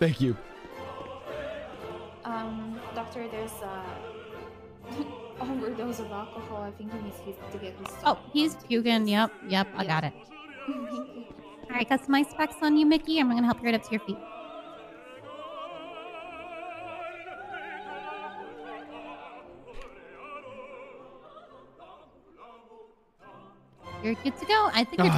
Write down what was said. Thank you. Doctor, there's overdose of alcohol. I think he needs to get his... Oh, he's puking. Yep, yep. I got it. All right, got some ice packs on you, Mickey. I'm going to help you right up to your feet. You're good to go. I think it's